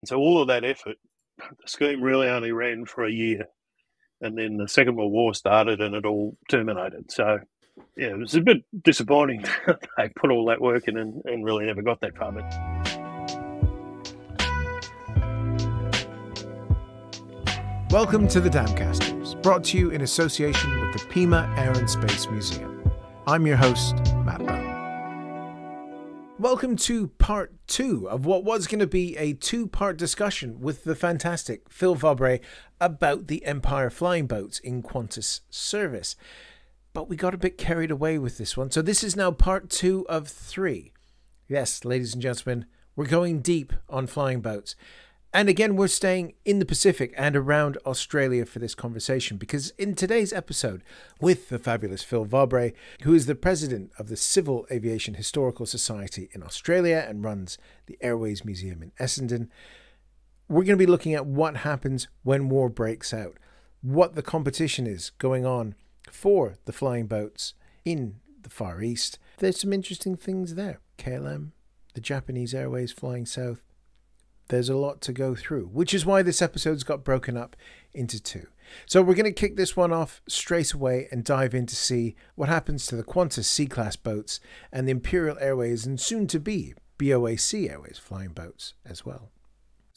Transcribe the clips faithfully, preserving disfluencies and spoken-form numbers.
And so all of that effort, the scheme really only ran for a year. And then the Second World War started and it all terminated. So, yeah, it was a bit disappointing that they put all that work in and, and really never got that far. Welcome to The Damcasters, brought to you in association with the Pima Air and Space Museum. I'm your host, Matt Bone. Welcome to part two of what was going to be a two-part discussion with the fantastic Phil Vabre about the Empire flying boats in Qantas service. But we got a bit carried away with this one. So this is now part two of three. Yes, ladies and gentlemen, we're going deep on flying boats. And again, we're staying in the Pacific and around Australia for this conversation, because in today's episode with the fabulous Phil Vabre, who is the president of the Civil Aviation Historical Society in Australia and runs the Airways Museum in Essendon, we're going to be looking at what happens when war breaks out, what the competition is going on for the flying boats in the Far East. There's some interesting things there. K L M, the Japanese Airways flying south. There's a lot to go through, which is why this episode's got broken up into two. So we're going to kick this one off straight away and dive in to see what happens to the Qantas C-class boats and the Imperial Airways and soon-to-be B O A C Airways flying boats as well.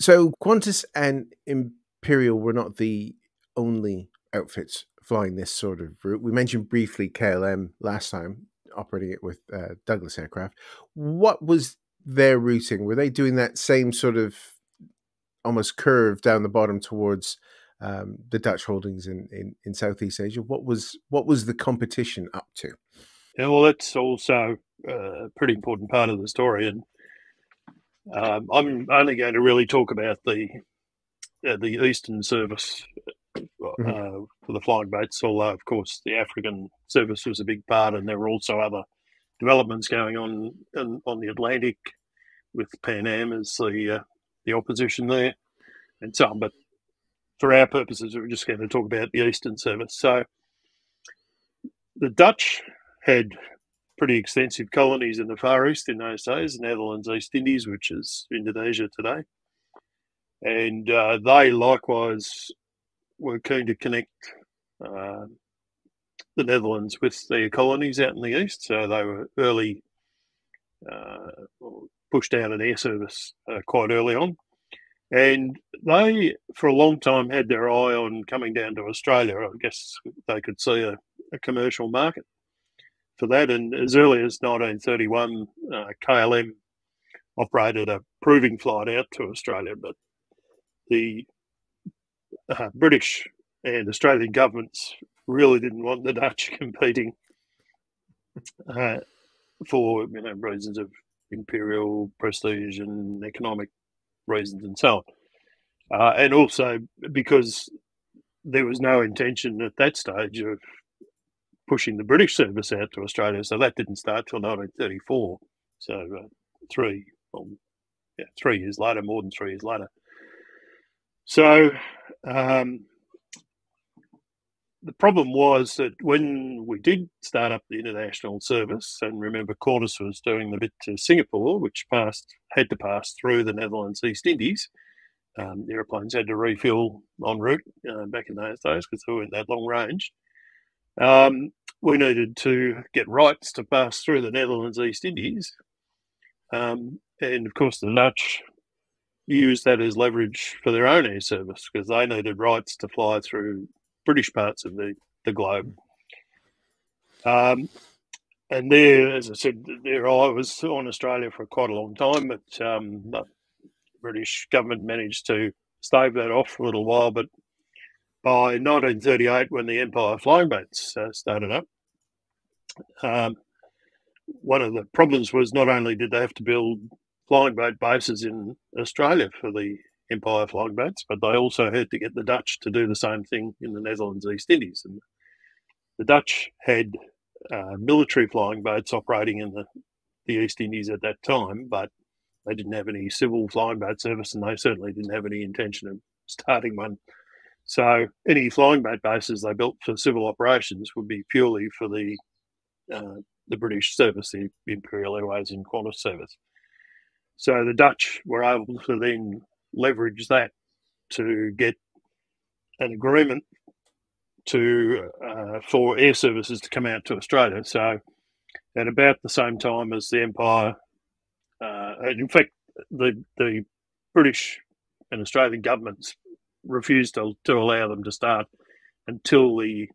So Qantas and Imperial were not the only outfits flying this sort of route. We mentioned briefly K L M last time, operating it with uh, Douglas aircraft. What was their routing? Were they doing that same sort of almost curve down the bottom towards um, the Dutch holdings in, in, in Southeast Asia? What was what was the competition up to? Yeah, well, that's also a pretty important part of the story. And um, I'm only going to really talk about the, uh, the Eastern service Uh, mm-hmm. for the flying boats, although of course the African service was a big part, and there were also other developments going on in, on the Atlantic with Pan Am as the uh, the opposition there, and so on. But for our purposes, we're just going to talk about the Eastern service. So the Dutch had pretty extensive colonies in the Far East in those days, the Netherlands East Indies, which is Indonesia today, and uh, they likewise were keen to connect uh, the Netherlands with their colonies out in the east. So they were early, uh, pushed out an air service uh, quite early on. And they, for a long time, had their eye on coming down to Australia. I guess they could see a, a commercial market for that. And as early as nineteen thirty-one, uh, K L M operated a proving flight out to Australia, but the Uh, British and Australian governments really didn't want the Dutch competing uh, for you know, reasons of imperial prestige and economic reasons and so on. Uh, and also because there was no intention at that stage of pushing the British service out to Australia. So that didn't start till nineteen thirty-four. So uh, three, well, yeah, three years later, more than three years later. So um, the problem was that when we did start up the international service, and remember Qantas was doing the bit to Singapore, which passed had to pass through the Netherlands East Indies. Um, the airplanes had to refuel en route uh, back in those days because they weren't that long range. Um, we needed to get rights to pass through the Netherlands East Indies. Um, and, of course, the Dutch use that as leverage for their own air service because they needed rights to fly through British parts of the, the globe. Um, and there, as I said, there I was on Australia for quite a long time, but um, the British government managed to stave that off for a little while. But by nineteen thirty-eight, when the Empire flying boats uh, started up, um, one of the problems was not only did they have to build flying boat bases in Australia for the Empire flying boats, but they also had to get the Dutch to do the same thing in the Netherlands East Indies. And the Dutch had uh, military flying boats operating in the, the East Indies at that time, but they didn't have any civil flying boat service, and they certainly didn't have any intention of starting one. So any flying boat bases they built for civil operations would be purely for the, uh, the British service, the Imperial Airways and Qantas service. So the Dutch were able to then leverage that to get an agreement to uh, for air services to come out to Australia. So at about the same time as the Empire, uh, in fact, the the British and Australian governments refused to, to allow them to start until the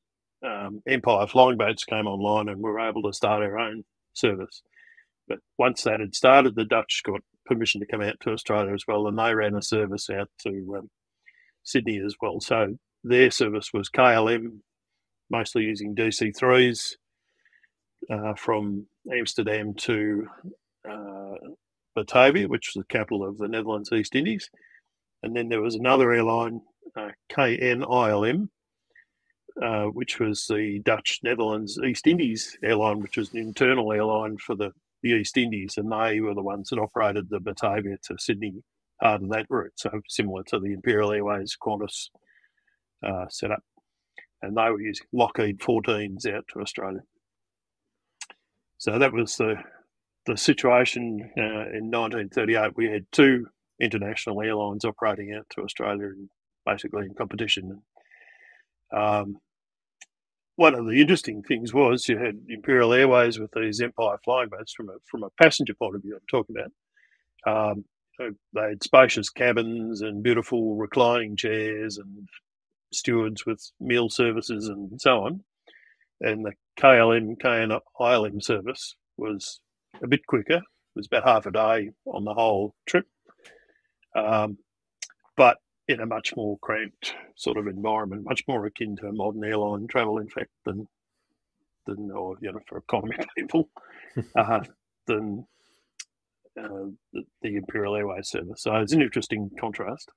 um, Empire flying boats came online and we were able to start our own service. But once that had started, the Dutch got permission to come out to Australia as well, and they ran a service out to um, Sydney as well. So their service was K L M, mostly using D C threes uh, from Amsterdam to uh, Batavia, which was the capital of the Netherlands East Indies. And then there was another airline, uh, K N I L M, uh, which was the Dutch Netherlands East Indies airline, which was an internal airline for the the East Indies, and they were the ones that operated the Batavia to Sydney part of that route, so similar to the Imperial Airways Qantas uh, setup. And they were using Lockheed fourteens out to Australia. So that was the the situation uh, in nineteen thirty-eight. We had two international airlines operating out to Australia, and basically in competition. Um, One of the interesting things was you had Imperial Airways with these Empire flying boats from a from a passenger point of view. I'm talking about um, they had spacious cabins and beautiful reclining chairs and stewards with meal services and so on. And the K L M K N I L M service was a bit quicker. It was about half a day on the whole trip, um, but in a much more cramped sort of environment, much more akin to modern airline travel, in fact, than, than or, you know, for economy people, uh, than uh, the, the Imperial Airways service. So it's an interesting contrast.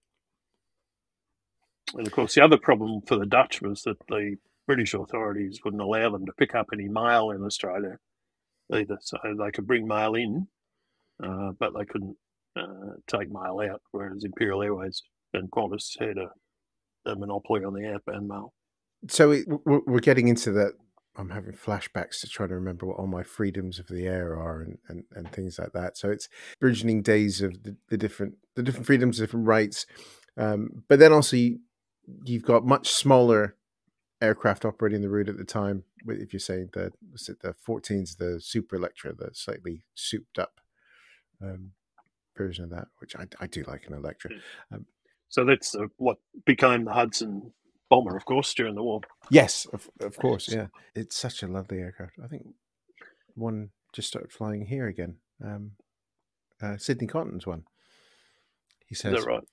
And, of course, the other problem for the Dutch was that the British authorities wouldn't allow them to pick up any mail in Australia either. So they could bring mail in, uh, but they couldn't uh, take mail out, whereas Imperial Airways and Qantas had a, a monopoly on the outbound mail. So we, we're getting into that. I'm having flashbacks to try to remember what all my freedoms of the air are and, and, and things like that. So it's burgeoning days of the, the different the different freedoms, different rights. Um, but then also you, you've got much smaller aircraft operating the route at the time. If you're saying the was it the fourteens, the Super Electra, the slightly souped up um, version of that, which I, I do like an Electra. Um, So that's uh, what became the Hudson bomber, of course, during the war. Yes, of, of course, yeah. It's such a lovely aircraft. I think one just started flying here again. Um, uh, Sydney Cotton's one. He says, is that right?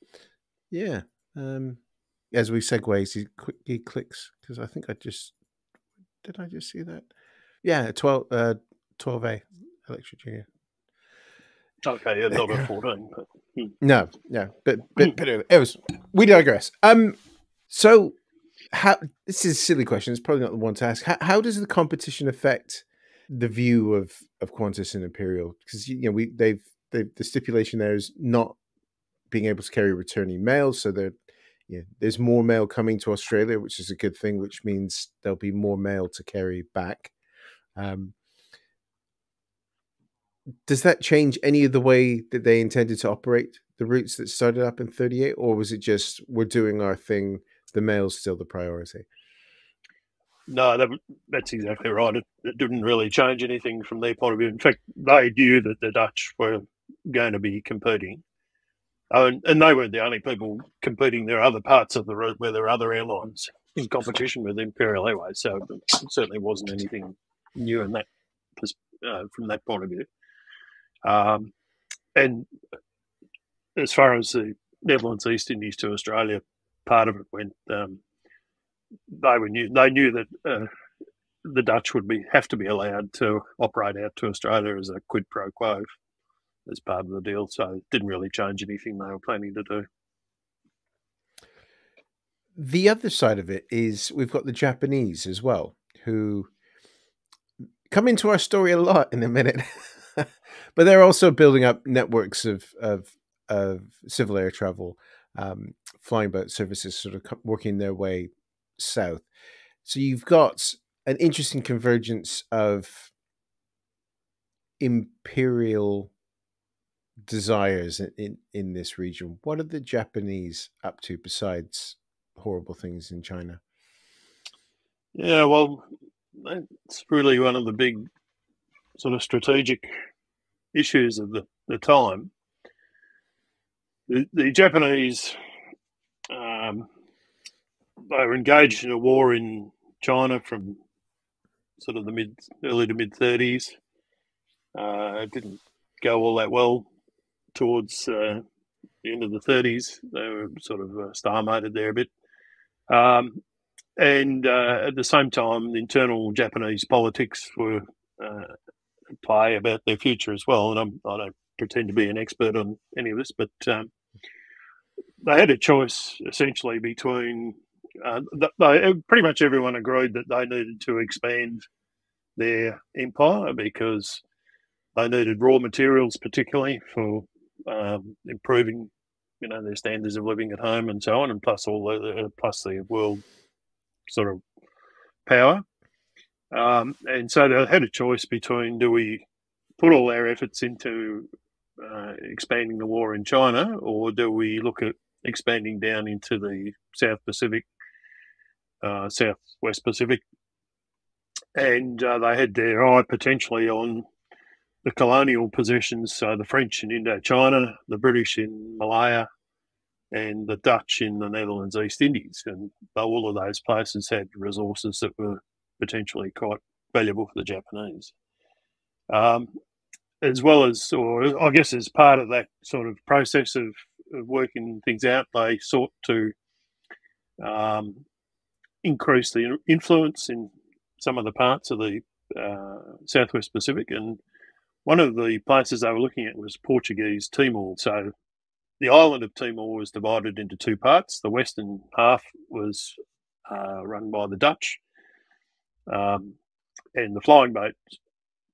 Yeah. Um, as we segues, he quickly clicks because I think I just did. I just see that. Yeah, twelve, uh, twelve A electric junior. Okay, yeah, not a fourteen. But... No, no, but but, but it was. We digress. Um, so how this is a silly question. It's probably not the one to ask. How, how does the competition affect the view of of Qantas and Imperial? Because you know we they've, they've the stipulation there is not being able to carry returning mail, so there, yeah, there's more mail coming to Australia, which is a good thing, which means there'll be more mail to carry back. Um. Does that change any of the way that they intended to operate the routes that started up in thirty-eight, or was it just we're doing our thing, the mail's still the priority? No, that, that's exactly right. It, it didn't really change anything from their point of view. In fact, they knew that the Dutch were going to be competing, and, and they weren't the only people competing. There are other parts of the route where there are other airlines in competition with Imperial Airways, so it certainly wasn't anything new in that uh, from that point of view. Um, and as far as the Netherlands East Indies to Australia part of it went, um, they were new. They knew that uh, the Dutch would be have to be allowed to operate out to Australia as a quid pro quo as part of the deal. So it didn't really change anything they were planning to do. The other side of it is we've got the Japanese as well, who come into our story a lot in a minute. But they're also building up networks of of, of civil air travel, um, flying boat services, sort of working their way south. So you've got an interesting convergence of imperial desires in, in, in this region. What are the Japanese up to besides horrible things in China? Yeah, well, that's really one of the big sort of strategic issues of the, the time. The, the Japanese, um, they were engaged in a war in China from sort of the mid, early to mid thirties. Uh, it didn't go all that well towards uh, the end of the thirties. They were sort of uh, star-mated there a bit. Um, and uh, at the same time, the internal Japanese politics were uh, at play about their future as well. And I'm, I don't pretend to be an expert on any of this, but um, they had a choice essentially between... Uh, they, pretty much everyone agreed that they needed to expand their empire because... they needed raw materials, particularly for um, improving, you know, their standards of living at home and so on, and plus all the plus the world sort of power. Um, and so they had a choice between: do we put all our efforts into uh, expanding the war in China, or do we look at expanding down into the South Pacific, uh, Southwest Pacific? And uh, they had their eye potentially on the colonial possessions, so the French in Indochina, the British in Malaya, and the Dutch in the Netherlands East Indies. And all of those places had resources that were potentially quite valuable for the Japanese. Um, as well as, or I guess as part of that sort of process of, of working things out, they sought to um, increase the influence in some of the parts of the uh, Southwest Pacific, and one of the places they were looking at was Portuguese Timor. So the island of Timor was divided into two parts. The western half was uh, run by the Dutch, um, and the flying boat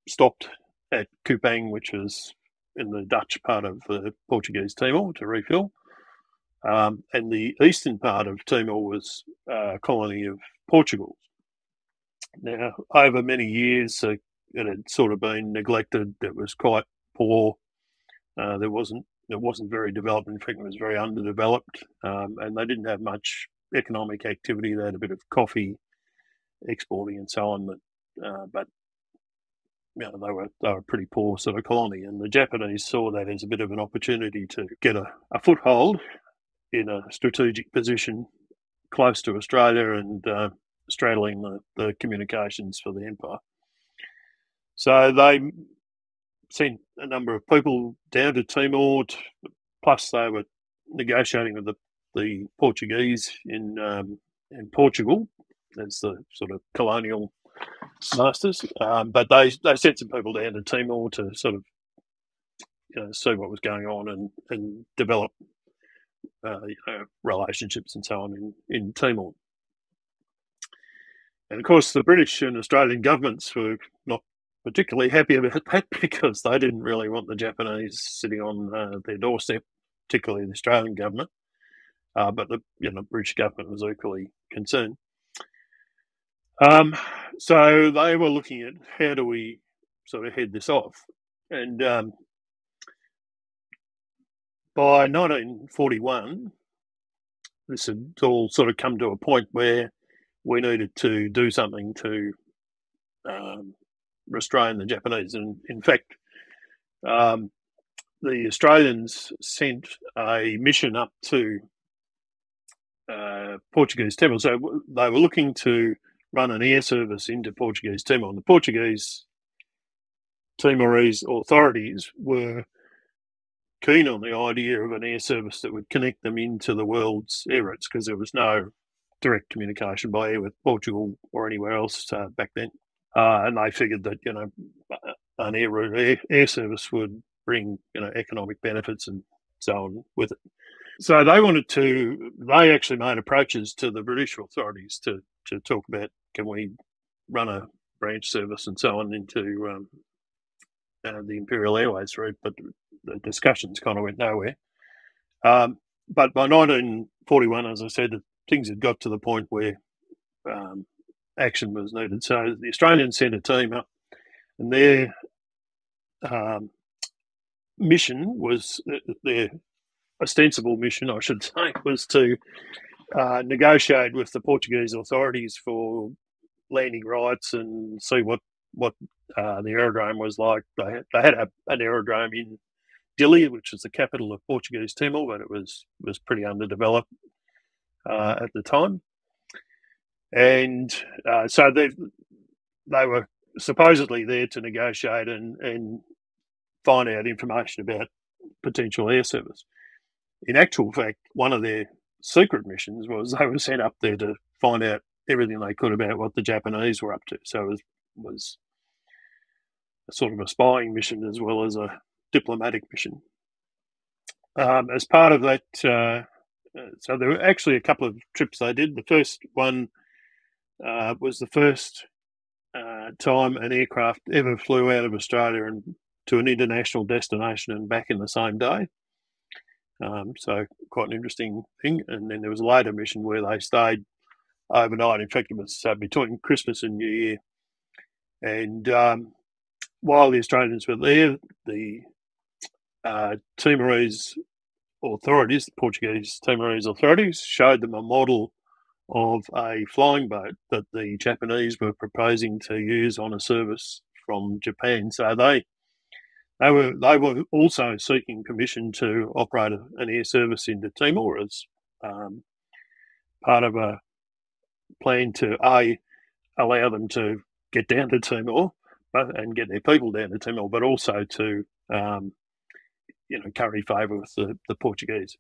stopped at Kupang, which is in the Dutch part of uh, Portuguese Timor, to refill. Um, and the eastern part of Timor was a colony of Portugal. Now, over many years, uh, it had sort of been neglected. It was quite poor. Uh, there wasn't it wasn't very developed. In fact, it was very underdeveloped, um, and they didn't have much economic activity. They had a bit of coffee exporting and so on, but uh, but you know, they were they were a pretty poor sort of colony. And the Japanese saw that as a bit of an opportunity to get a, a foothold in a strategic position close to Australia and uh, straddling the, the communications for the empire. So they sent a number of people down to Timor, plus they were negotiating with the, the Portuguese in, um, in Portugal as the sort of colonial masters. Um, but they, they sent some people down to Timor to sort of you know, see what was going on and, and develop uh, you know, relationships and so on in, in Timor. And, of course, the British and Australian governments were not particularly happy about that because they didn't really want the Japanese sitting on uh, their doorstep, particularly the Australian government. Uh, but the you know, British government was equally concerned. Um, so they were looking at how do we sort of head this off. And um, by nineteen forty-one, this had all sort of come to a point where we needed to do something to... Um, restrain the Japanese, and in fact um, the Australians sent a mission up to uh, Portuguese Timor. So they were looking to run an air service into Portuguese Timor, and the Portuguese Timorese authorities were keen on the idea of an air service that would connect them into the world's air routes, because there was no direct communication by air with Portugal or anywhere else uh, back then. Uh, and they figured that, you know, an air, route, air air service would bring, you know, economic benefits and so on with it. So they wanted to, they actually made approaches to the British authorities to, to talk about, can we run a branch service and so on into um, uh, the Imperial Airways route, but the discussions kind of went nowhere. Um, but by nineteen forty-one, as I said, things had got to the point where... Um, action was needed. So the Australians sent a team up, and their um, mission was, their ostensible mission, I should say, was to uh, negotiate with the Portuguese authorities for landing rights and see what, what uh, the aerodrome was like. They had, they had a, an aerodrome in Dili, which is the capital of Portuguese Timor, but it was, was pretty underdeveloped uh, at the time. And uh, so they they were supposedly there to negotiate and, and find out information about potential air service. In actual fact, one of their secret missions was they were sent up there to find out everything they could about what the Japanese were up to. So it was, was a sort of a spying mission as well as a diplomatic mission. Um, as part of that, uh, so there were actually a couple of trips they did. The first one uh, was the first uh, time an aircraft ever flew out of Australia and to an international destination and back in the same day. Um, so quite an interesting thing. And then there was a later mission where they stayed overnight. In fact, it was uh, between Christmas and New Year. And um, while the Australians were there, the uh, Timorese authorities, the Portuguese Timorese authorities, showed them a model of a flying boat that the Japanese were proposing to use on a service from Japan. So they they were they were also seeking permission to operate an air service into Timor as um, part of a plan to a allow them to get down to Timor but, and get their people down to Timor, but also to um, you know, curry favour with the, the Portuguese.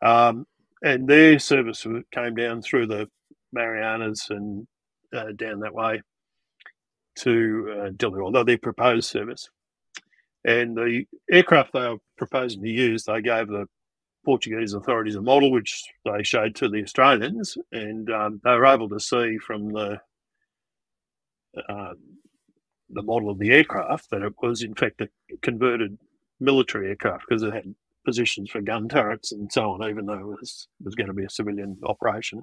Um, and their service came down through the Marianas and uh, down that way to uh, Dili, although their proposed service. And the aircraft they were proposing to use, they gave the Portuguese authorities a model which they showed to the Australians, and um, they were able to see from the uh, the model of the aircraft that it was in fact a converted military aircraft because it had positions for gun turrets and so on, even though it was, it was going to be a civilian operation.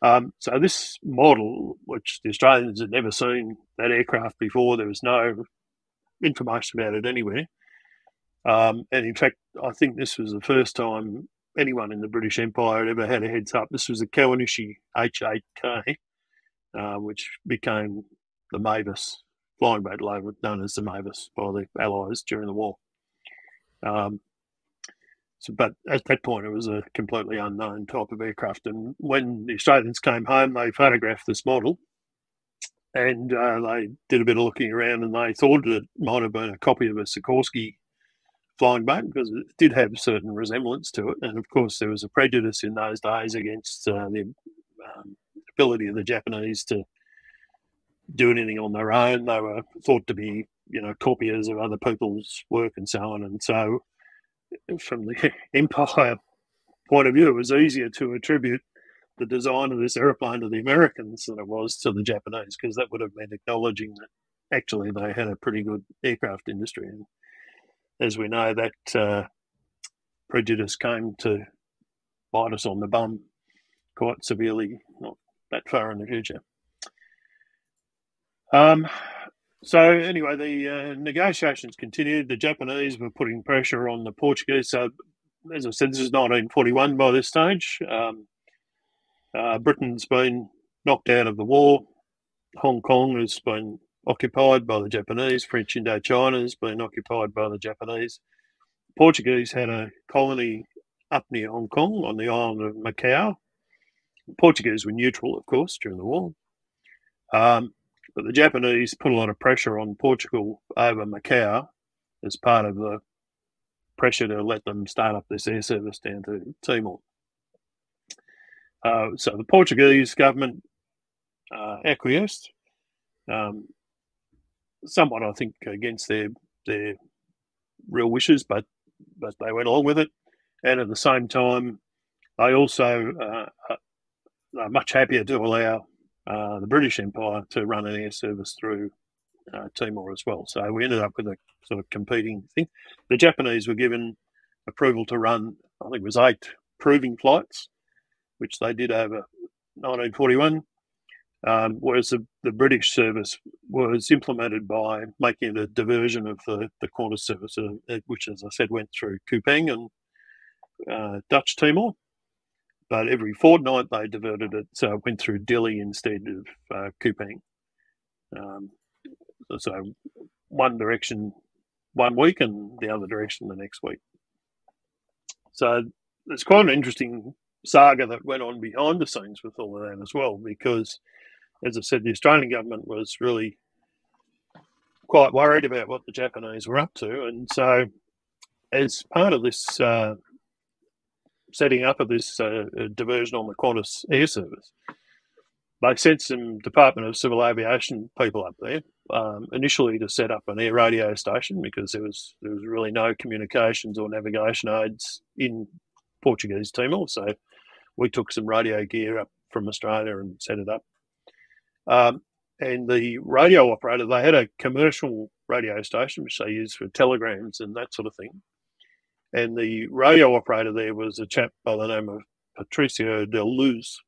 Um, so this model, which the Australians had never seen that aircraft before, there was no information about it anywhere. Um, and in fact, I think this was the first time anyone in the British Empire had ever had a heads up. This was the Kawanishi H eight K, uh, which became the Mavis flying boat load, known as the Mavis by the Allies during the war. Um, so, but at that point, it was a completely unknown type of aircraft. And when the Australians came home, they photographed this model and uh, they did a bit of looking around, and they thought it might have been a copy of a Sikorsky flying boat because it did have a certain resemblance to it. And, of course, there was a prejudice in those days against uh, the um, ability of the Japanese to do anything on their own. They were thought to be, you know, copiers of other people's work and so on. And so from the Empire point of view, it was easier to attribute the design of this aeroplane to the Americans than it was to the Japanese, because that would have meant acknowledging that actually they had a pretty good aircraft industry. And as we know, that uh, prejudice came to bite us on the bum quite severely not that far in the future. Um, so anyway, the uh, negotiations continued. The Japanese were putting pressure on the Portuguese. So, as I said, this is nineteen forty-one by this stage. Um, uh, Britain's been knocked out of the war. Hong Kong has been occupied by the Japanese. French Indochina has been occupied by the Japanese. The Portuguese had a colony up near Hong Kong on the island of Macau. The Portuguese were neutral, of course, during the war. Um, But the Japanese put a lot of pressure on Portugal over Macau as part of the pressure to let them start up this air service down to Timor. Uh, so the Portuguese government uh, acquiesced, um, somewhat, I think, against their their real wishes, but, but they went along with it. And at the same time, they also uh, are much happier to allow Uh, the British Empire to run an air service through uh, Timor as well. So we ended up with a sort of competing thing. The Japanese were given approval to run, I think it was eight proving flights, which they did over nineteen forty-one. Um, whereas the, the British service was implemented by making it a diversion of the, the Qantas service, uh, which, as I said, went through Kupang and uh, Dutch Timor. But every fortnight they diverted it, so it went through Dili instead of uh, Kupang. Um, so one direction one week and the other direction the next week. So it's quite an interesting saga that went on behind the scenes with all of that as well, because, as I said, the Australian government was really quite worried about what the Japanese were up to. And so as part of this uh, setting up of this uh, diversion on the Qantas Air Service, they sent some Department of Civil Aviation people up there, um, initially to set up an air radio station, because there was there was really no communications or navigation aids in Portuguese Timor. So we took some radio gear up from Australia and set it up. Um, and the radio operator, they had a commercial radio station, which they used for telegrams and that sort of thing. And the radio operator there was a chap by the name of Patricio Del Luz,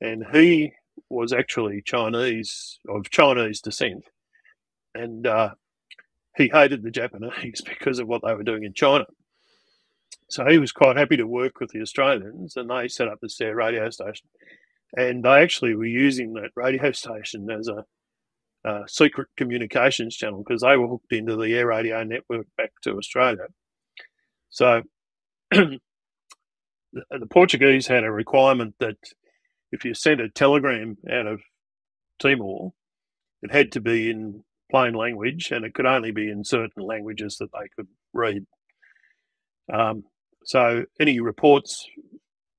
and he was actually Chinese, of Chinese descent. And uh, he hated the Japanese because of what they were doing in China. So he was quite happy to work with the Australians, and they set up this air radio station. And they actually were using that radio station as a, a secret communications channel, because they were hooked into the air radio network back to Australia. So the, the Portuguese had a requirement that if you sent a telegram out of Timor, it had to be in plain language, and it could only be in certain languages that they could read. Um, so any reports,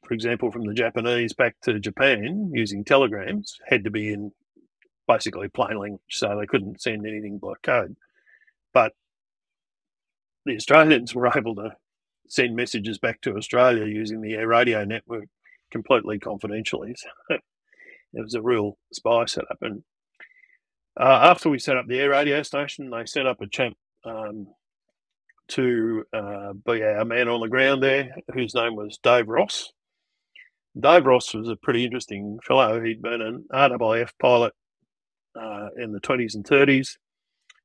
for example, from the Japanese back to Japan using telegrams had to be in basically plain language, so they couldn't send anything by code. But the Australians were able to send messages back to Australia using the air radio network completely confidentially. So it was a real spy setup. And uh, after we set up the air radio station, they set up a champ um, to uh, be our man on the ground there, whose name was Dave Ross. Dave Ross was a pretty interesting fellow. He'd been an R A A F pilot uh, in the twenties and thirties.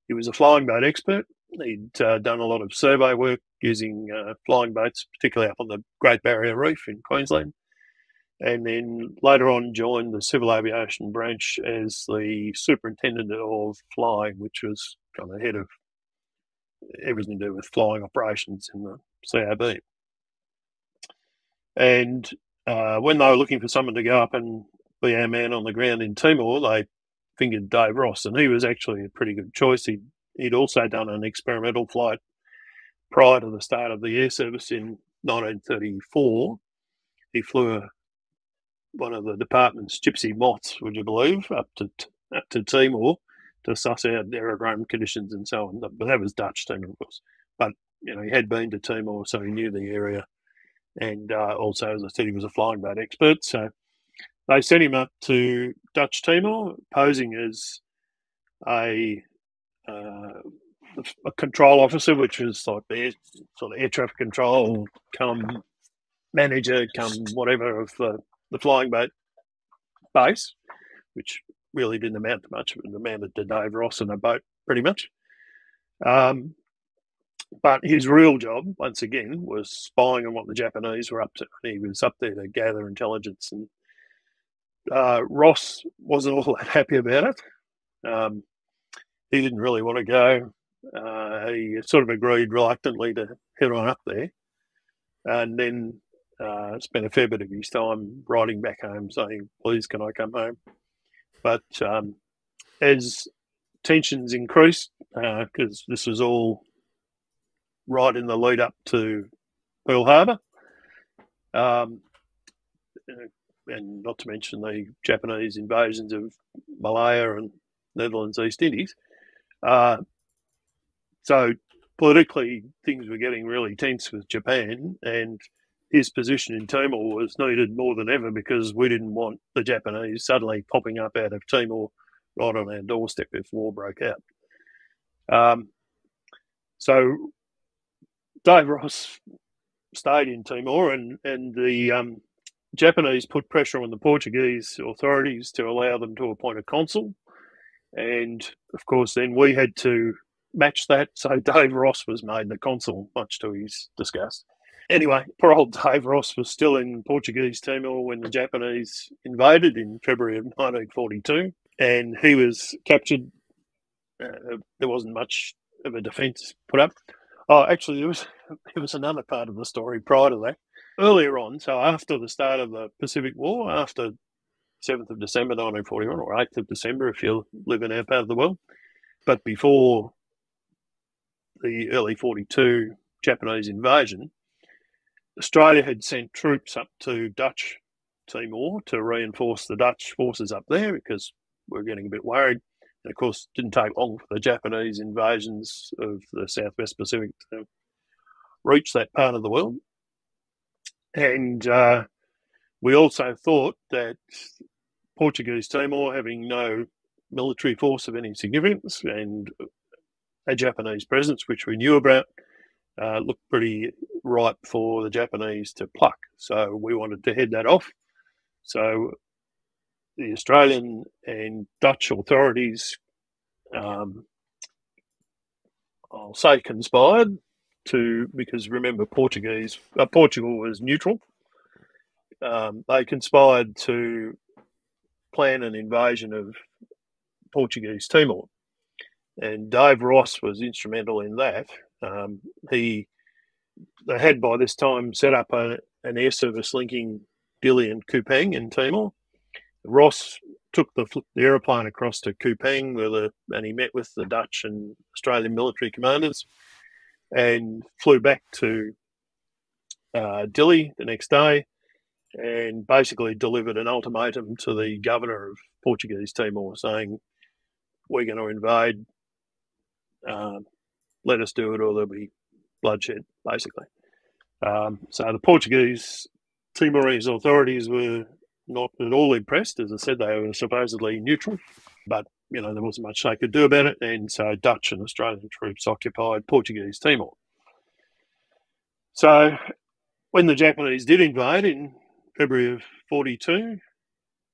He was a flying boat expert. He'd uh, done a lot of survey work using uh, flying boats, particularly up on the Great Barrier Reef in Queensland. And then later on joined the Civil Aviation branch as the superintendent of flying, which was kind of head of everything to do with flying operations in the C A B. And uh, when they were looking for someone to go up and be our man on the ground in Timor, they fingered Dave Ross, and he was actually a pretty good choice. He'd, he'd also done an experimental flight prior to the start of the air service in nineteen thirty-four. He flew a one of the department's gypsy moths, would you believe, up to up to Timor to suss out aerodrome conditions and so on. But that was Dutch Timor, of course. But you know, he had been to Timor, so he knew the area. And uh, also, as I said, he was a flying boat expert. So they sent him up to Dutch Timor, posing as a uh, a control officer, which was like the air, sort of air traffic control, come manager, come whatever of the the flying boat base, which really didn't amount to much. It amounted to Dave Ross and a boat, pretty much. Um, but his real job, once again, was spying on what the Japanese were up to. He was up there to gather intelligence, and uh, Ross wasn't all that happy about it. Um, he didn't really want to go. Uh, he sort of agreed reluctantly to head on up there, and then Uh, spent a fair bit of his time riding back home saying, please, can I come home? But um, as tensions increased, because uh, this was all right in the lead up to Pearl Harbor, um, and not to mention the Japanese invasions of Malaya and Netherlands East Indies. Uh, so politically, things were getting really tense with Japan, and his position in Timor was needed more than ever, because we didn't want the Japanese suddenly popping up out of Timor right on our doorstep if war broke out. Um, so Dave Ross stayed in Timor, and, and the um, Japanese put pressure on the Portuguese authorities to allow them to appoint a consul. And, of course, then we had to match that. So Dave Ross was made the consul, much to his disgust. Anyway, poor old Dave Ross was still in Portuguese Timor when the Japanese invaded in February of nineteen forty-two. And he was captured. Uh, there wasn't much of a defence put up. Oh, actually, there was, there was another part of the story prior to that. Earlier on, so after the start of the Pacific War, after seventh of December nineteen forty-one, or eighth of December if you live in our part of the world, but before the early forty-two Japanese invasion, Australia had sent troops up to Dutch Timor to reinforce the Dutch forces up there because we were getting a bit worried. And of course, it didn't take long for the Japanese invasions of the Southwest Pacific to reach that part of the world. And uh, we also thought that Portuguese Timor, having no military force of any significance and a Japanese presence, which we knew about, uh, looked pretty ripe for the Japanese to pluck. So we wanted to head that off. So the Australian and Dutch authorities, um, I'll say conspired, to, because remember, Portuguese uh, Portugal was neutral. Um, they conspired to plan an invasion of Portuguese Timor, and Dave Ross was instrumental in that. Um, he they had by this time set up a, an air service linking Dili and Kupang in Timor. Ross took the, the aeroplane across to Kupang, where the, and he met with the Dutch and Australian military commanders, and flew back to uh, Dili the next day and basically delivered an ultimatum to the governor of Portuguese Timor saying, we're going to invade, uh, let us do it or there'll be bloodshed, basically. Um, so the Portuguese Timorese authorities were not at all impressed. As I said, they were supposedly neutral, but you know, there wasn't much they could do about it, and so Dutch and Australian troops occupied Portuguese Timor. So when the Japanese did invade in February of forty-two,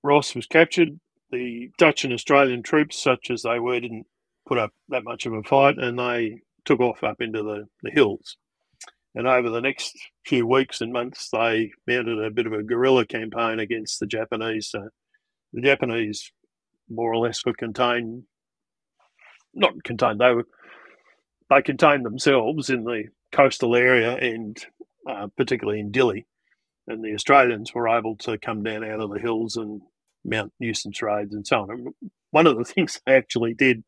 Ross was captured. The Dutch and Australian troops, such as they were, didn't put up that much of a fight, and they took off up into the, the hills. And over the next few weeks and months, they mounted a bit of a guerrilla campaign against the Japanese. So the Japanese more or less were contained, not contained, they were, they contained themselves in the coastal area and uh, particularly in Dili. And the Australians were able to come down out of the hills and mount nuisance raids and so on. And one of the things they actually did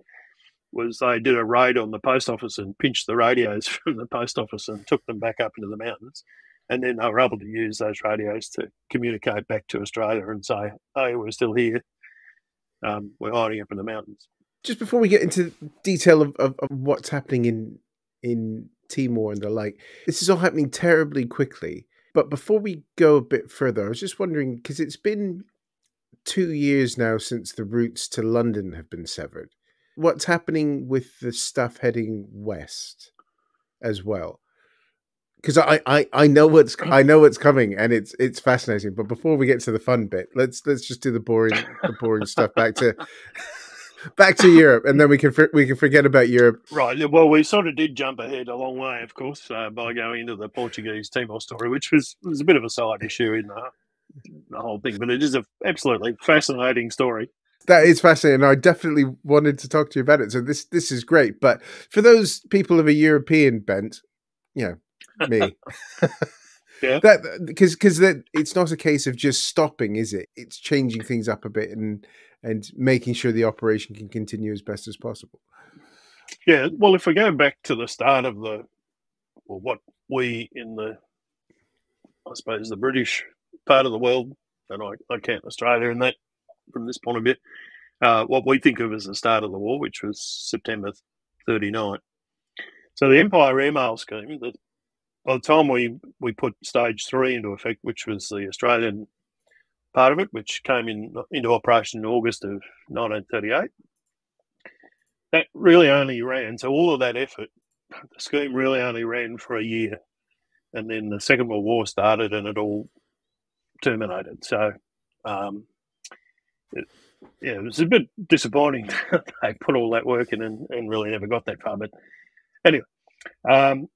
was they did a raid on the post office and pinched the radios from the post office and took them back up into the mountains. And then they were able to use those radios to communicate back to Australia and say, hey, we're still here. Um, we're hiding up in the mountains. Just before we get into detail of, of, of what's happening in in Timor and the like, this is all happening terribly quickly. But before we go a bit further, I was just wondering, because it's been two years now since the routes to London have been severed. What's happening with the stuff heading west as well? Because I, I, I know what's I know what's coming, and it's it's fascinating. But before we get to the fun bit, let's let's just do the boring the boring stuff back to back to Europe, and then we can we can forget about Europe. Right. Well, we sort of did jump ahead a long way, of course, uh, by going into the Portuguese Timor story, which was was a bit of a side issue in the, the whole thing, but it is an absolutely fascinating story. That is fascinating. I definitely wanted to talk to you about it. So this this is great. But for those people of a European bent, you know. Me, yeah. That because because that it's not a case of just stopping, is it? It's changing things up a bit and and making sure the operation can continue as best as possible. Yeah. Well, if we go back to the start of the, or what we in the, I suppose the British part of the world, and I, I count Australia in that from this point of view, uh, what we think of as the start of the war, which was September thirty-nine. So the Empire airmail scheme that. By the time we, we put stage three into effect, which was the Australian part of it, which came in into operation in August of nineteen thirty-eight, that really only ran. So all of that effort, the scheme really only ran for a year. And then the Second World War started and it all terminated. So, um, it, yeah, it was a bit disappointing that they put all that work in and, and really never got that far. But anyway, um,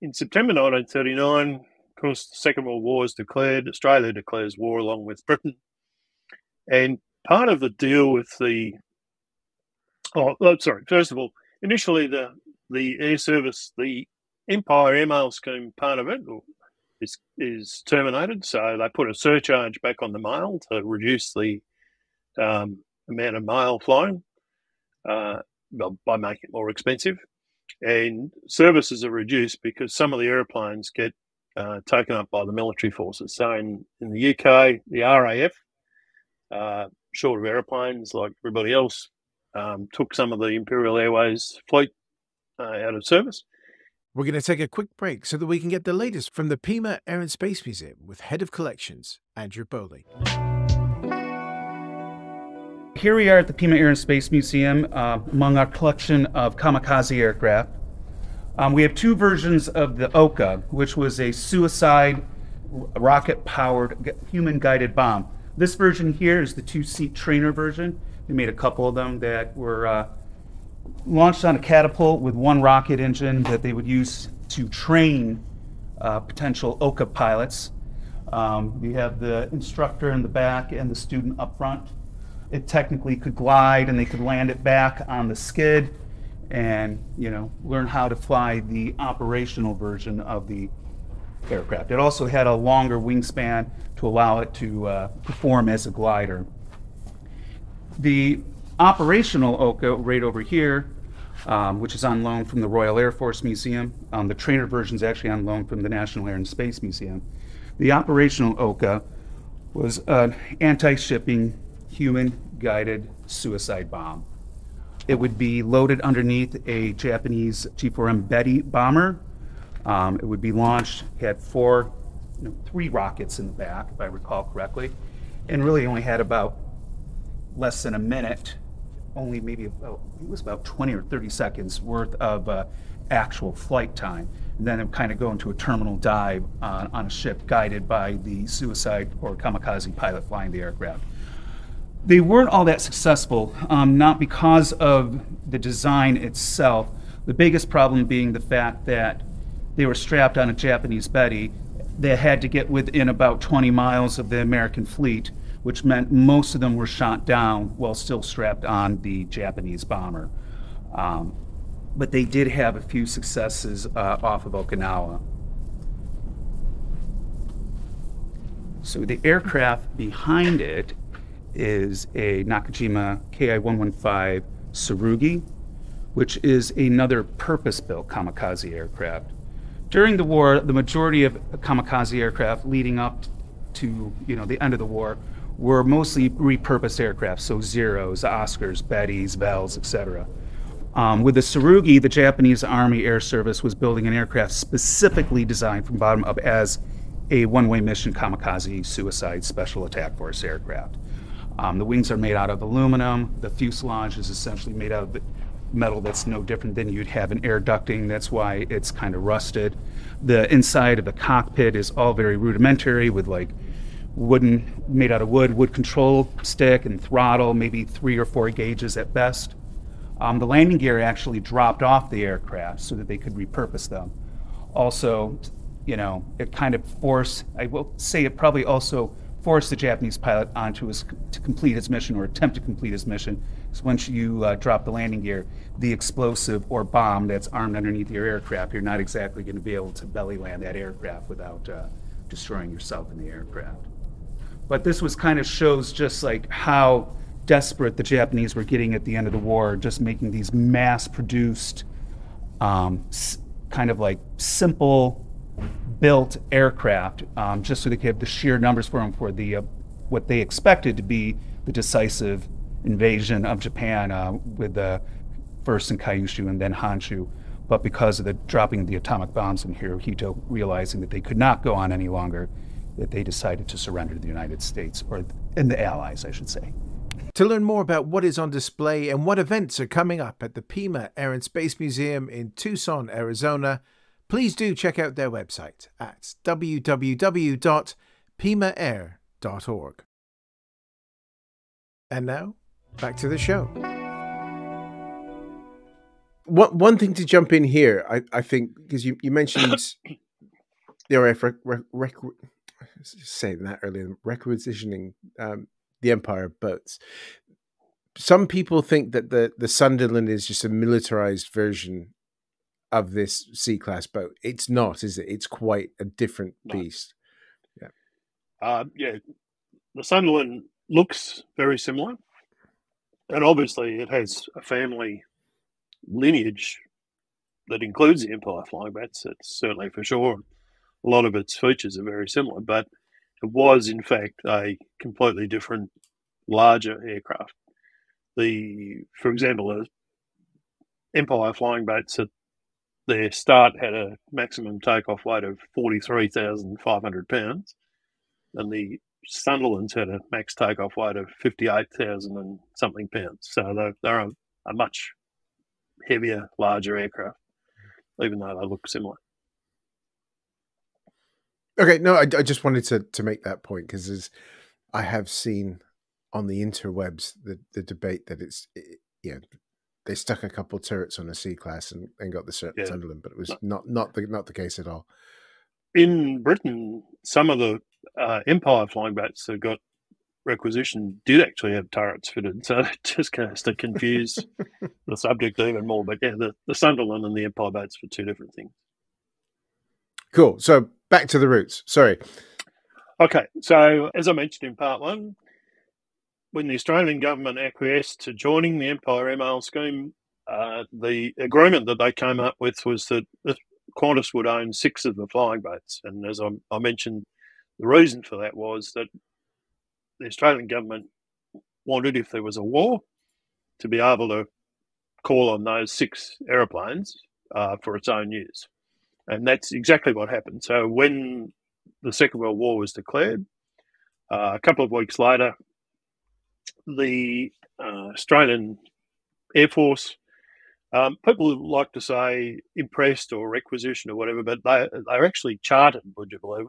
in September nineteen thirty-nine, of course, the Second World War is declared. Australia declares war along with Britain. And part of the deal with the – oh, sorry. First of all, initially the, the air service, the Empire airmail scheme part of it is, is terminated. So they put a surcharge back on the mail to reduce the um, amount of mail flying uh, by making it more expensive. And services are reduced because some of the airplanes get uh, taken up by the military forces. So in, in the U K, the R A A F, uh, short of airplanes like everybody else, um, took some of the Imperial Airways fleet uh, out of service. We're going to take a quick break so that we can get the latest from the Pima Air and Space Museum with Head of Collections, Andrew Bowley. Here we are at the Pima Air and Space Museum uh, among our collection of kamikaze aircraft. Um, we have two versions of the Oka, which was a suicide rocket-powered human-guided bomb. This version here is the two-seat trainer version. We made a couple of them that were uh, launched on a catapult with one rocket engine that they would use to train uh, potential Oka pilots. Um, we have the instructor in the back and the student up front. It technically could glide and they could land it back on the skid and, you know, learn how to fly the operational version of the aircraft. It also had a longer wingspan to allow it to uh, perform as a glider. The operational Oka right over here, um, which is on loan from the Royal Air Force Museum. Um, the trainer version is actually on loan from the National Air and Space Museum. The operational Oka was an anti-shipping human-guided suicide bomb. It would be loaded underneath a Japanese G four M Betty bomber. Um, it would be launched, had four, you know, three rockets in the back, if I recall correctly, and really only had about less than a minute, only maybe about, it was about twenty or thirty seconds worth of uh, actual flight time. And then it would kind of go into a terminal dive on, on a ship guided by the suicide or kamikaze pilot flying the aircraft. They weren't all that successful, um, not because of the design itself. The biggest problem being the fact that they were strapped on a Japanese Betty. They had to get within about twenty miles of the American fleet, which meant most of them were shot down while still strapped on the Japanese bomber. Um, but they did have a few successes uh, off of Okinawa. So the aircraft behind it is a Nakajima K I one fifteen Tsurugi, which is another purpose-built kamikaze aircraft. During the war, the majority of kamikaze aircraft leading up to, you know, the end of the war were mostly repurposed aircraft, so Zeros, Oscars, Bettys, Vels, et cetera. Um, with the Tsurugi, the Japanese Army Air Service was building an aircraft specifically designed from bottom up as a one-way mission kamikaze suicide special attack force aircraft. Um, the wings are made out of aluminum. The fuselage is essentially made out of metal that's no different than you'd have in air ducting. That's why it's kind of rusted. The inside of the cockpit is all very rudimentary with like wooden, made out of wood, wood control stick and throttle, maybe three or four gauges at best. Um, the landing gear actually dropped off the aircraft so that they could repurpose them. Also, you know, it kind of forced, I will say it probably also forced the Japanese pilot onto his, to complete his mission or attempt to complete his mission. So once you uh, drop the landing gear, the explosive or bomb that's armed underneath your aircraft, you're not exactly going to be able to belly land that aircraft without uh, destroying yourself in the aircraft. But this was kind of shows just like how desperate the Japanese were getting at the end of the war, just making these mass-produced, um, kind of like simple, built aircraft, um, just so they could have the sheer numbers for them for the, uh, what they expected to be the decisive invasion of Japan uh, with the uh, first in Kyushu and then Honshu. But because of the dropping of the atomic bombs in Hirohito, realizing that they could not go on any longer, that they decided to surrender to the United States, or in the Allies, I should say. To learn more about what is on display and what events are coming up at the Pima Air and Space Museum in Tucson, Arizona, please do check out their website at w w w dot pima air dot com. org. And now, back to the show. One, one thing to jump in here, I, I think, because you, you mentioned the R A A F rec, rec, rec, saying that earlier, requisitioning um, the Empire boats. Some people think that the, the Sunderland is just a militarized version of this C-class boat. It's not, is it? It's quite a different no. beast. Yeah. Uh, yeah. The Sunderland looks very similar. And obviously it has a family lineage that includes the Empire flying bats. It's certainly for sure. A lot of its features are very similar, but it was in fact a completely different, larger aircraft. The, for example, the Empire flying boats at their start had a maximum takeoff weight of forty-three thousand five hundred pounds, and the Sunderlands had a max takeoff weight of fifty-eight thousand and something pounds. So they're, they're a, a much heavier, larger aircraft, even though they look similar. Okay, no, I, I just wanted to to make that point because I have seen on the interwebs the, the debate that it's, it, yeah, they stuck a couple turrets on a C-class and, and got the yeah. Sunderland, but it was not not the not the case at all. In Britain, some of the uh, Empire flying boats that got requisitioned did actually have turrets fitted, so it just has to confuse the subject even more. But yeah, the, the Sunderland and the Empire boats were two different things. Cool. So back to the roots. Sorry. Okay. So as I mentioned in part one, when the Australian government acquiesced to joining the Empire airmail scheme, uh, the agreement that they came up with was that Qantas would own six of the flying boats. And as I, I mentioned, the reason for that was that the Australian government wanted, if there was a war, to be able to call on those six aeroplanes uh, for its own use. And that's exactly what happened. So when the Second World War was declared, uh, a couple of weeks later, the uh, Australian Air Force, um, people like to say impressed or requisitioned or whatever, but they, they were actually chartered, would you believe?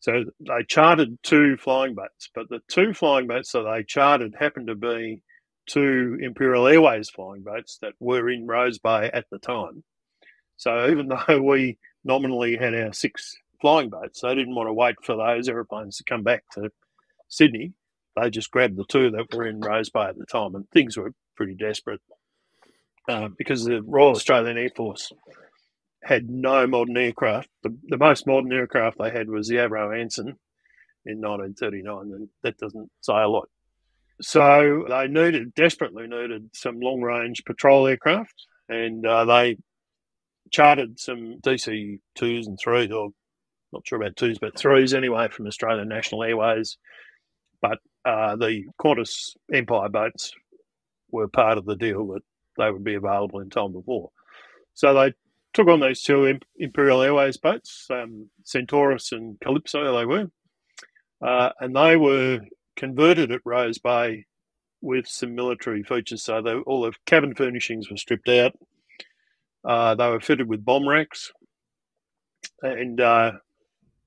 So they chartered two flying boats, but the two flying boats that they chartered happened to be two Imperial Airways flying boats that were in Rose Bay at the time. So even though we nominally had our six flying boats, they didn't want to wait for those aeroplanes to come back to Sydney. They just grabbed the two that were in Rose Bay at the time, and things were pretty desperate uh, because the Royal Australian Air Force had no modern aircraft. The, the most modern aircraft they had was the Avro Anson in nineteen thirty-nine, and that doesn't say a lot. So they needed, desperately needed, some long-range patrol aircraft, and uh, they chartered some D C twos and threes, or not sure about twos, but threes anyway, from Australian National Airways. But uh, the Qantas Empire boats were part of the deal that they would be available in time of war. So they took on those two Imperial Airways boats, um, Centaurus and Calypso they were, uh, and they were converted at Rose Bay with some military features. So they, all the cabin furnishings were stripped out. Uh, they were fitted with bomb racks and uh,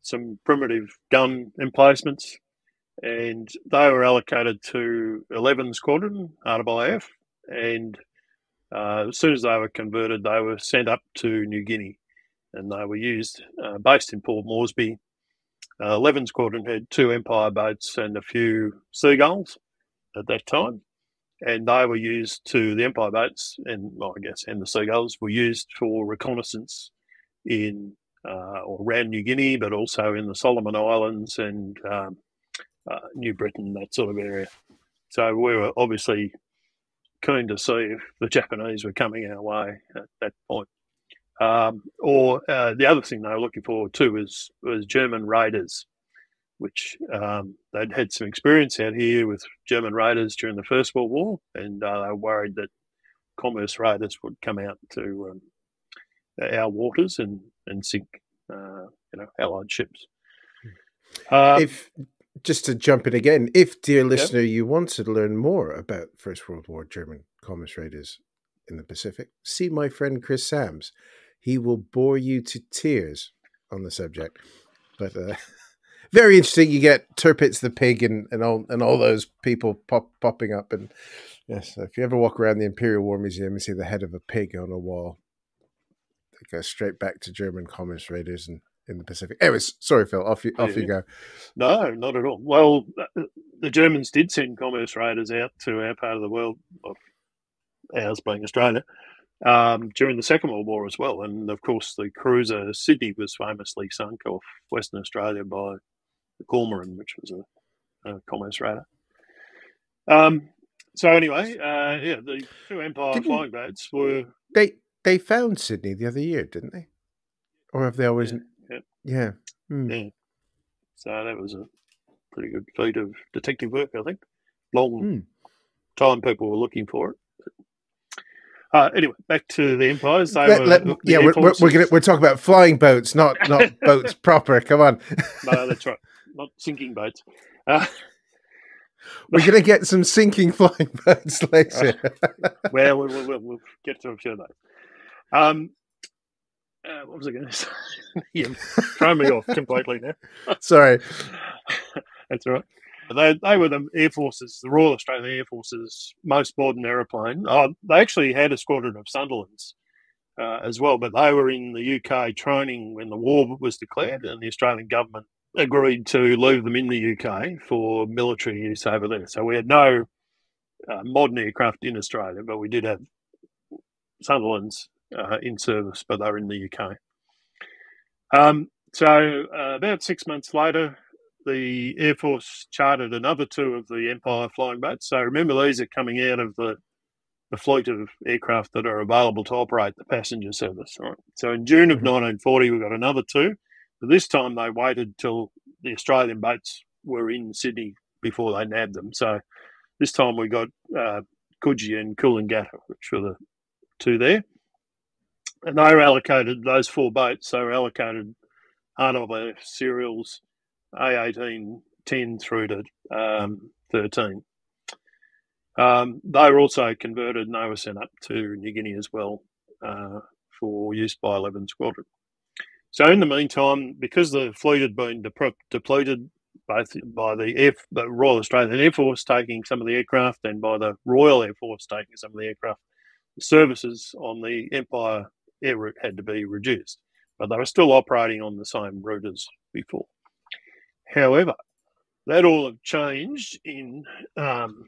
some primitive gun emplacements, and they were allocated to eleven Squadron, R A A F, and uh, as soon as they were converted, they were sent up to New Guinea, and they were used, uh, based in Port Moresby. Uh, eleven Squadron had two Empire boats and a few Seagulls at that time. And they were used to, the Empire boats and, well, I guess, and the Seagulls were used for reconnaissance in uh, or around New Guinea, but also in the Solomon Islands and um, uh, New Britain, that sort of area. So we were obviously keen to see if the Japanese were coming our way at that point. Um, or uh, the other thing they were looking for too was, was German raiders, which um, they'd had some experience out here with German raiders during the First World War, and uh, they were worried that commerce raiders would come out to um, our waters and, and sink uh, you know, Allied ships. Um, if Just to jump in again, if, dear listener, yeah. you want to learn more about First World War German commerce raiders in the Pacific, see my friend Chris Sams. He will bore you to tears on the subject. But... Uh, very interesting. You get Tirpitz the pig and, and all and all those people pop, popping up. And yes, yeah, so if you ever walk around the Imperial War Museum and see the head of a pig on a wall, it goes straight back to German communist raiders and in the Pacific. Anyways, sorry, Phil, off you, off yeah. you go. No, not at all. Well, the Germans did send commerce raiders out to our part of the world, ours being Australia, um, during the Second World War as well. And, of course, the cruiser Sydney was famously sunk off Western Australia by the Cormoran, which was a, a commerce raider. Um, so, anyway, uh, yeah, the two Empire Didn't, flying boats were... They, they found Sydney the other year, didn't they? Or have they always... Yeah. Yeah. Mm. Yeah. So that was a pretty good feat of detective work, I think. Long mm. time people were looking for it. Uh, anyway, back to the Empires. They let, were, let, the yeah, we're, we're, we're, gonna, we're talking about flying boats, not, not boats proper. Come on. No, that's right. Not sinking boats. Uh, we're going to get some sinking flying boats later. uh, well, we'll, we'll, we'll get to a few of those. Um, Uh, what was I going to say? You're throwing me off completely now. Sorry. That's all right. They, they were the Air Force's, the Royal Australian Air Force's most modern aeroplane. Oh, they actually had a squadron of Sunderlands uh, as well, but they were in the U K training when the war was declared, and the Australian government agreed to leave them in the U K for military use over there. So we had no uh, modern aircraft in Australia, but we did have Sunderlands Uh, in service, but they're in the U K. Um, so uh, about six months later, the Air Force chartered another two of the Empire flying boats. So remember, these are coming out of the, the fleet of aircraft that are available to operate the passenger service. Right? So in June of nineteen forty, we got another two. But this time they waited till the Australian boats were in Sydney before they nabbed them. So this time we got uh, Coogee and Coolangatta, which were the two there. And they were allocated, those four boats, they were allocated R A A F serials A eighteen, ten through to um, thirteen. Um, they were also converted and they were sent up to New Guinea as well uh, for use by eleven Squadron. So in the meantime, because the fleet had been de- depleted both by the, Air, the Royal Australian Air Force taking some of the aircraft and by the Royal Air Force taking some of the aircraft, the services on the Empire air route had to be reduced, but they were still operating on the same route as before. However, that all changed in um,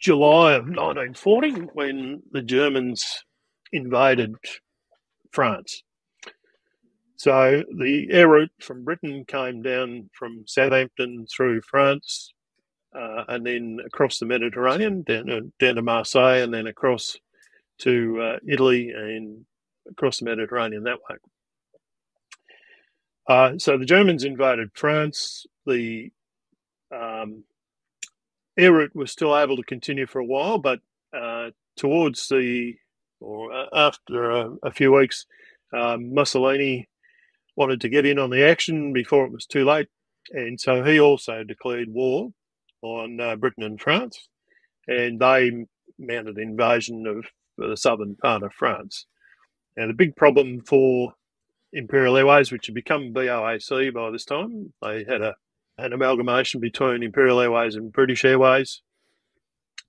July of nineteen forty when the Germans invaded France. So the air route from Britain came down from Southampton through France uh, and then across the Mediterranean, down to, down to Marseille and then across to uh, Italy and across the Mediterranean that way. Uh, so the Germans invaded France. The um, air route was still able to continue for a while, but uh, towards the, or uh, after a, a few weeks, uh, Mussolini wanted to get in on the action before it was too late. And so he also declared war on uh, Britain and France, and they mounted invasion of the southern part of France. Now, the big problem for Imperial Airways, which had become B O A C by this time, they had a, an amalgamation between Imperial Airways and British Airways,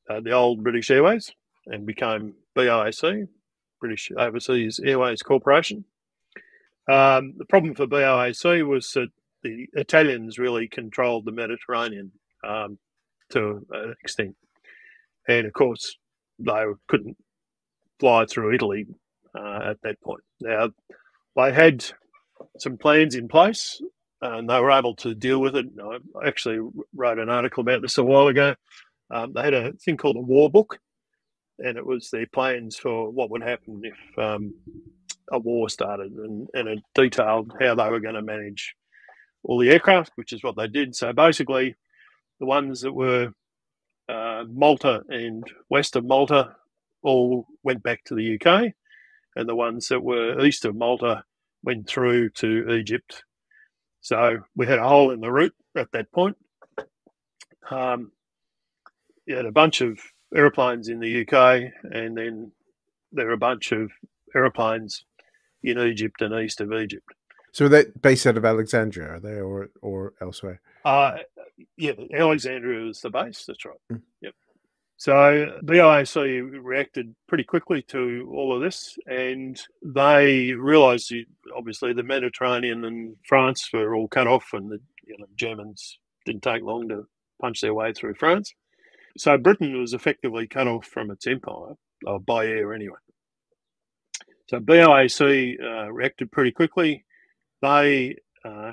uh, the old British Airways, and became B O A C, British Overseas Airways Corporation. Um, the problem for B O A C was that the Italians really controlled the Mediterranean um, to an extent. And, of course, they couldn't fly through Italy uh, at that point. Now, they had some plans in place uh, and they were able to deal with it. I actually wrote an article about this a while ago. Um, they had a thing called a war book, and it was their plans for what would happen if um, a war started, and, and it detailed how they were going to manage all the aircraft, which is what they did. So basically, the ones that were uh, Malta and west of Malta all went back to the U K, and the ones that were east of Malta went through to Egypt. So we had a hole in the route at that point. Um, you had a bunch of aeroplanes in the U K, and then there were a bunch of aeroplanes in Egypt and east of Egypt. So are they based out of Alexandria, are they, or or elsewhere? Uh, yeah, Alexandria is the base, that's right. Mm. Yep. So the I A C reacted pretty quickly to all of this, and they realised, obviously, the Mediterranean and France were all cut off, and the you know, Germans didn't take long to punch their way through France. So Britain was effectively cut off from its empire, or by air anyway. So B O A C uh, reacted pretty quickly. They uh,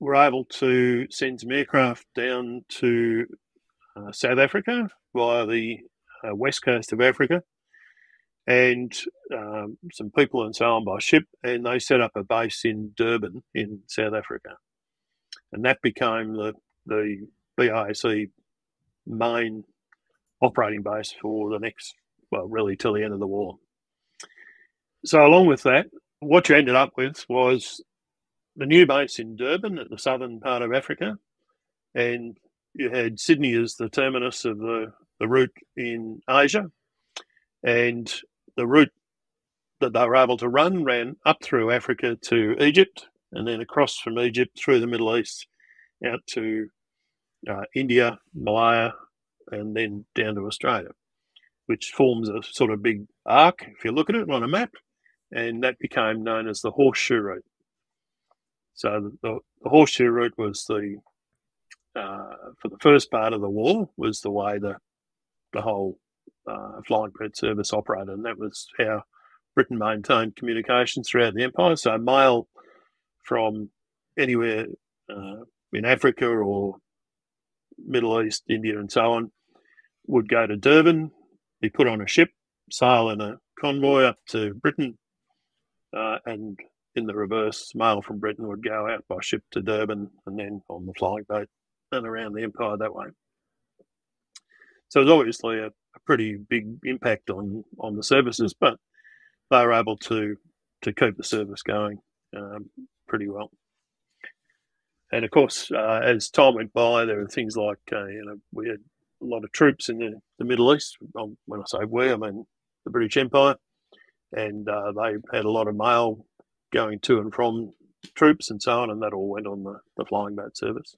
were able to send some aircraft down to uh, South Africa via the uh, west coast of Africa, and um, some people and so on by ship, and they set up a base in Durban in South Africa. And that became the, the B O A C main operating base for the next, well, really till the end of the war. So along with that, what you ended up with was the new base in Durban at the southern part of Africa, and you had Sydney as the terminus of the, the route in Asia, and the route that they were able to run ran up through Africa to Egypt, and then across from Egypt through the Middle East out to uh, India, Malaya, and then down to Australia, which forms a sort of big arc if you look at it on a map, and that became known as the horseshoe route. So the, the horseshoe route was the, uh, for the first part of the war, was the way the, the whole uh, flying bird service operated, and that was how Britain maintained communications throughout the empire. So mail from anywhere uh, in Africa or Middle East, India and so on, would go to Durban, be put on a ship, sail in a convoy up to Britain, uh, and in the reverse, mail from Britain would go out by ship to Durban and then on the flying boat and around the empire that way. So it was obviously a, a pretty big impact on, on the services, but they were able to, to keep the service going um, pretty well. And of course, uh, as time went by, there were things like, uh, you know, we had a lot of troops in the, the Middle East. When I say we, I mean the British Empire. And uh, they had a lot of mail going to and from troops and so on, and that all went on the, the flying boat service.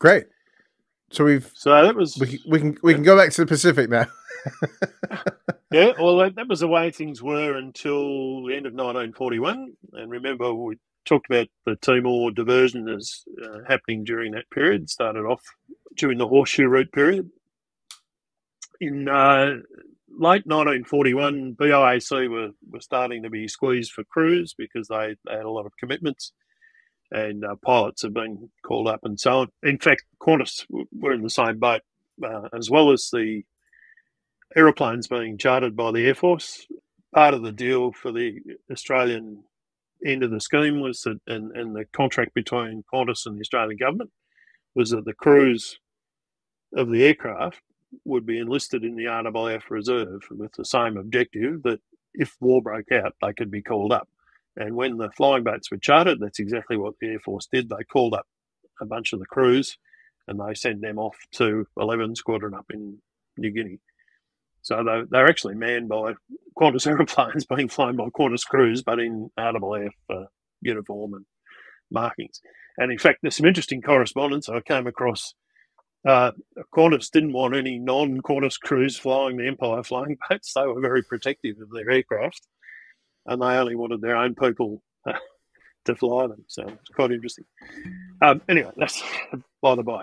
Great. So we've so that was we, we can we can go back to the Pacific now. Yeah, well, that, that was the way things were until the end of nineteen forty-one. And remember, we talked about the Timor diversion as uh, happening during that period. Started off during the horseshoe route period. In uh, late nineteen forty-one, B O A C were, were starting to be squeezed for crews because they, they had a lot of commitments, and uh, pilots have been called up and so on. In fact, Qantas were in the same boat, uh, as well as the aeroplanes being chartered by the Air Force. Part of the deal for the Australian end of the scheme was that, and, and the contract between Qantas and the Australian government was that the crews of the aircraft would be enlisted in the R A A F reserve with the same objective, that if war broke out, they could be called up. And when the flying boats were chartered, that's exactly what the Air Force did. They called up a bunch of the crews and they sent them off to eleven squadron up in New Guinea. So they, they're actually manned by Qantas aeroplanes being flown by Qantas crews, but in R A A F uh, uniform and markings. And in fact, there's some interesting correspondence I came across. Uh, Qantas didn't want any non-Qantas crews flying the Empire flying boats. They were very protective of their aircraft, and they only wanted their own people uh, to fly them. So it's quite interesting. Um, anyway, that's by the by.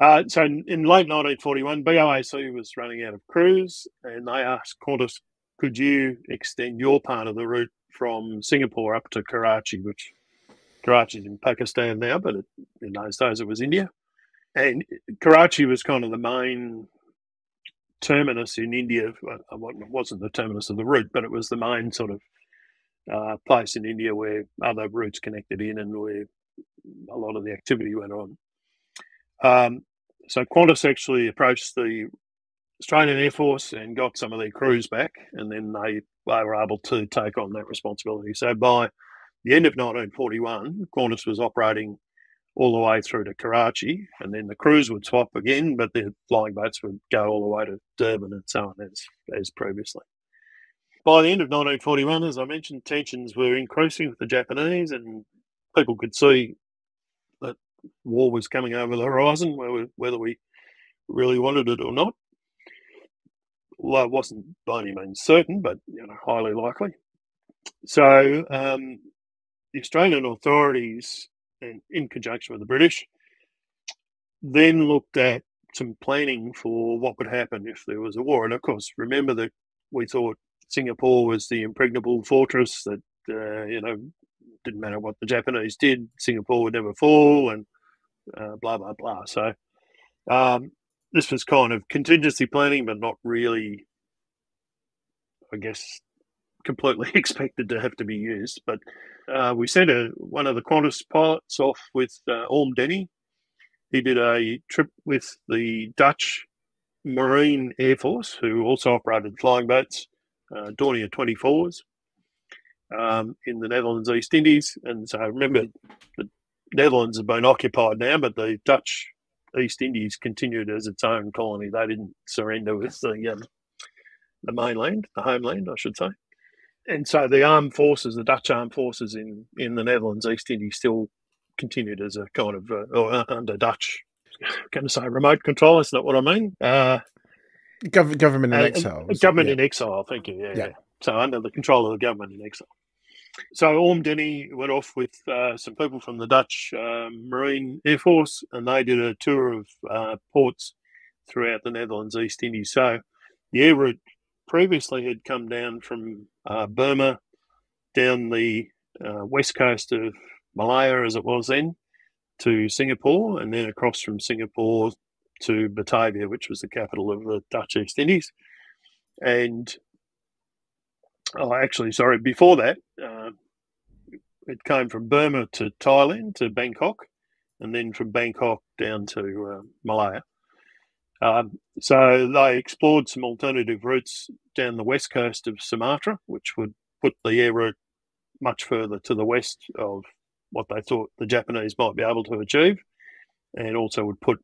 Uh, so in, in late nineteen forty-one, B O A C was running out of crews, and they asked Qantas, could you extend your part of the route from Singapore up to Karachi, which Karachi is in Pakistan now, but it, in those days it was India. And Karachi was kind of the main terminus in India. Well, it wasn't the terminus of the route, but it was the main sort of uh, place in India where other routes connected in and where a lot of the activity went on. Um, so Qantas actually approached the Australian Air Force and got some of their crews back, and then they, they were able to take on that responsibility. So by the end of nineteen forty-one, Qantas was operating all the way through to Karachi, and then the crews would swap again, but the flying boats would go all the way to Durban and so on, as, as previously. By the end of nineteen forty-one, as I mentioned, tensions were increasing with the Japanese, and people could see that war was coming over the horizon, whether we really wanted it or not. Well, it wasn't by any means certain, but you know, highly likely. So um, the Australian authorities, in, in conjunction with the British, then looked at some planning for what would happen if there was a war. And of course, remember that we thought Singapore was the impregnable fortress that, uh, you know, didn't matter what the Japanese did, Singapore would never fall, and uh, blah, blah, blah. So um, this was kind of contingency planning, but not really, I guess, completely expected to have to be used. But uh, we sent a, one of the Qantas pilots off with uh, Orm Denny. He did a trip with the Dutch Marine Air Force, who also operated flying boats, uh, Dornier twenty-fours, um, in the Netherlands East Indies. And so remember, the Netherlands have been occupied now, but the Dutch East Indies continued as its own colony. They didn't surrender with the, um, the mainland, the homeland, I should say. And so the armed forces, the Dutch armed forces in, in the Netherlands East Indies still continued as a kind of, uh, or under Dutch, I'm going to say remote control, that's not what I mean. Uh, Gov government in uh, exile. Government yeah. in exile, thank you, yeah, yeah. yeah. So under the control of the government in exile. So Orm Denny went off with uh, some people from the Dutch uh, Marine Air Force, and they did a tour of uh, ports throughout the Netherlands East Indies. So the air route previously had come down from uh, Burma down the uh, west coast of Malaya, as it was then, to Singapore, and then across from Singapore to Batavia, which was the capital of the Dutch East Indies. And, oh, actually, sorry, before that, uh, it came from Burma to Thailand, to Bangkok, and then from Bangkok down to uh, Malaya. Um, so they explored some alternative routes down the west coast of Sumatra, which would put the air route much further to the west of what they thought the Japanese might be able to achieve, and also would put,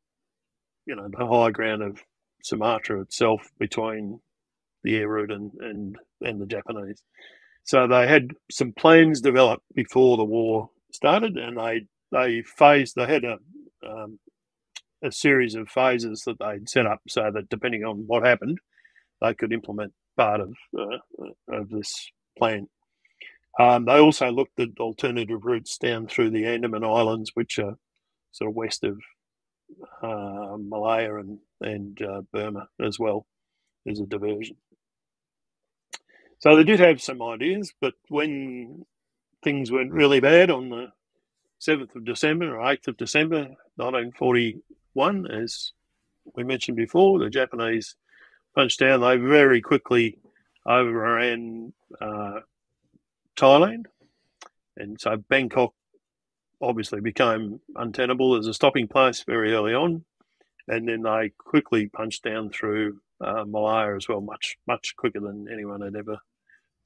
you know, the high ground of Sumatra itself between the air route and, and, and the Japanese. So they had some plans developed before the war started, and they, they phased, they had a, um, a series of phases that they'd set up so that depending on what happened, they could implement part of, uh, of this plan. Um, they also looked at alternative routes down through the Andaman Islands, which are sort of west of uh, Malaya and, and uh, Burma as well, as a diversion. So they did have some ideas, but when things went really bad on the seventh of December or eighth of December nineteen forty-one, as we mentioned before, the Japanese punched down. They very quickly overran uh, Thailand, and so Bangkok obviously became untenable as a stopping place very early on, and then they quickly punched down through uh, Malaya as well, much much quicker than anyone had ever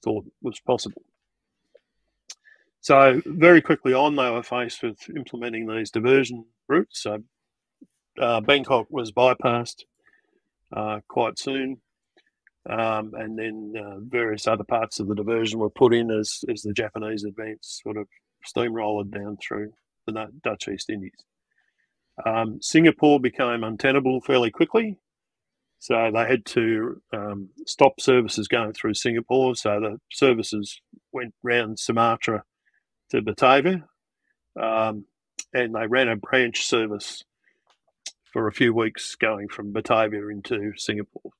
thought was possible. So very quickly on, they were faced with implementing these diversion routes. So uh, Bangkok was bypassed uh, quite soon. Um, and then uh, various other parts of the diversion were put in as, as the Japanese advance sort of steamrolled down through the Dutch East Indies. Um, Singapore became untenable fairly quickly, so they had to um, stop services going through Singapore. So the services went round Sumatra to Batavia, um, and they ran a branch service for a few weeks going from Batavia into Singapore.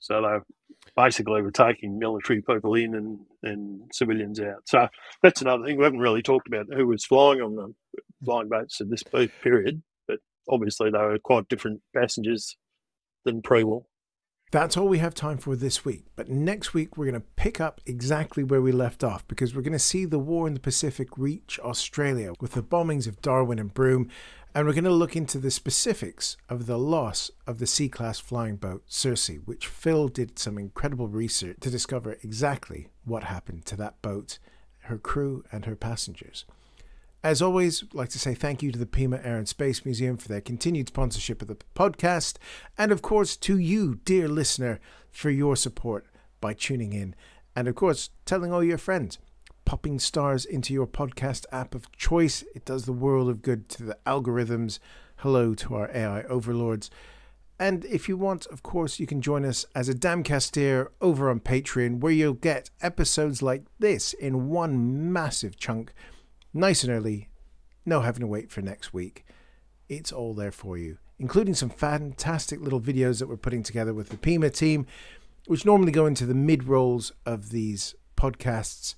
So they basically were taking military people in and, and civilians out. So that's another thing. We haven't really talked about who was flying on the flying boats in this period, but obviously they were quite different passengers than pre-war. That's all we have time for this week. But next week, we're going to pick up exactly where we left off, because we're going to see the war in the Pacific reach Australia with the bombings of Darwin and Broome. And we're going to look into the specifics of the loss of the C-class flying boat Circe, which Phil did some incredible research to discover exactly what happened to that boat, her crew and her passengers. As always, I'd like to say thank you to the Pima Air and Space Museum for their continued sponsorship of the podcast. And of course, to you, dear listener, for your support by tuning in And of course, telling all your friends, popping stars into your podcast app of choice. It does the world of good to the algorithms. Hello to our A I overlords. And if you want, of course, you can join us as a Damcaster over on Patreon, where you'll get episodes like this in one massive chunk, nice and early, no having to wait for next week. It's all there for you, including some fantastic little videos that we're putting together with the Pima team, which normally go into the mid-rolls of these podcasts.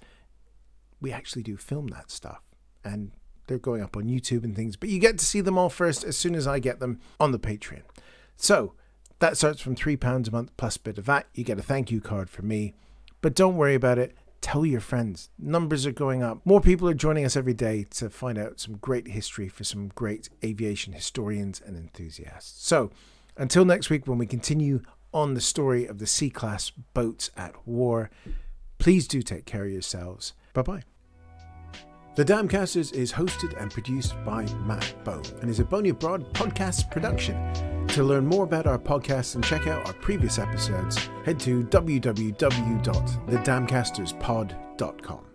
We actually do film that stuff, and they're going up on YouTube and things, but you get to see them all first as soon as I get them on the Patreon. So that starts from three pounds a month plus a bit of V A T. You get a thank you card from me. But don't worry about it. Tell your friends. Numbers are going up. More people are joining us every day to find out some great history for some great aviation historians and enthusiasts. So until next week, when we continue on the story of the C-class boats at war, please do take care of yourselves. Bye-bye. The Damcasters is hosted and produced by Matt Bone and is a Boney Abroad podcast production. To learn more about our podcast and check out our previous episodes, head to w w w dot the damcasters pod dot com.